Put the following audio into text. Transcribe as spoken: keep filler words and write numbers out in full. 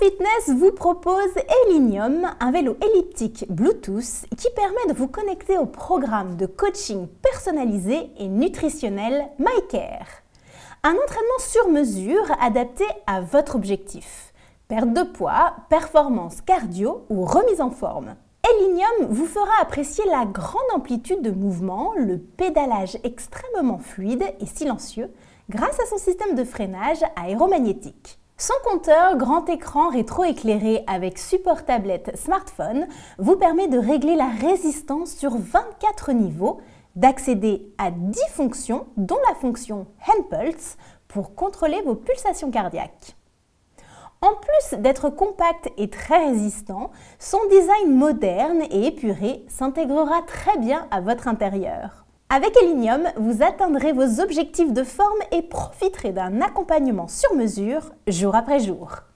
Care Fitness vous propose Ellinium, un vélo elliptique Bluetooth qui permet de vous connecter au programme de coaching personnalisé et nutritionnel MyCare. Un entraînement sur mesure adapté à votre objectif. Perte de poids, performance cardio ou remise en forme. Ellinium vous fera apprécier la grande amplitude de mouvement, le pédalage extrêmement fluide et silencieux grâce à son système de freinage aéromagnétique. Son compteur grand écran rétroéclairé avec support tablette smartphone vous permet de régler la résistance sur vingt-quatre niveaux, d'accéder à dix fonctions dont la fonction Hand Pulse pour contrôler vos pulsations cardiaques. En plus d'être compact et très résistant, son design moderne et épuré s'intégrera très bien à votre intérieur. Avec Ellinium, vous atteindrez vos objectifs de forme et profiterez d'un accompagnement sur mesure jour après jour.